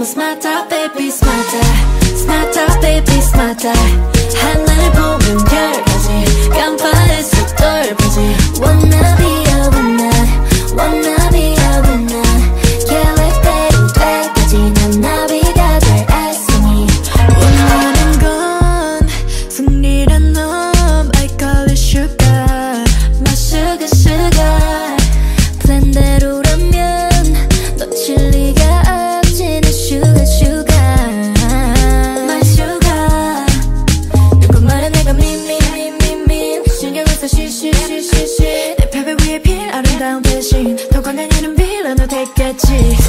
I'm a smarter baby smarter smarter baby smarter 하늘 보면 별까지 깜빡했어 떨어지 wanna be a winner wanna be a winner Can't let 때까지 난 나비가 될 애쓰니 원하는 건 승리란 놈 I call it sugar my sugar sugar 플랜대로라면 놓칠 리가 내 패배 위에 필 아름다운 대신 더 광대는 빌런으로 됐겠지